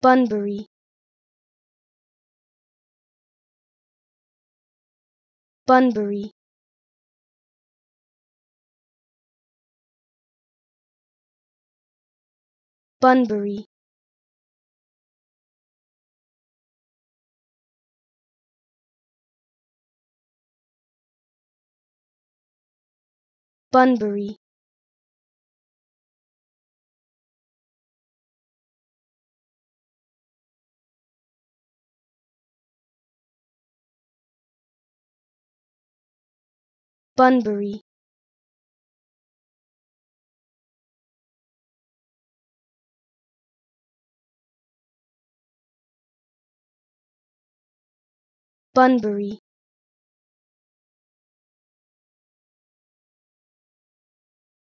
Bunbury. Bunbury. Bunbury. Bunbury. Bunbury. Bunbury.